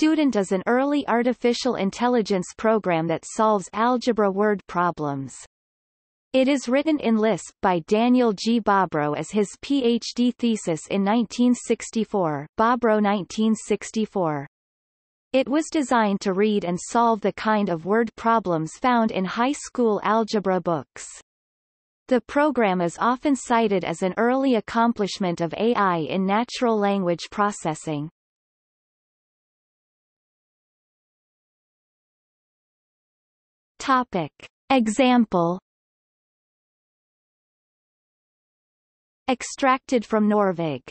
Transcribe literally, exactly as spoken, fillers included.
Student is an early artificial intelligence program that solves algebra word problems. It is written in Lisp by Daniel G. Bobrow as his PhD thesis in nineteen sixty-four, Bobrow nineteen sixty-four. It was designed to read and solve the kind of word problems found in high school algebra books. The program is often cited as an early accomplishment of A I in natural language processing. Topic. Example. Extracted from Norvig.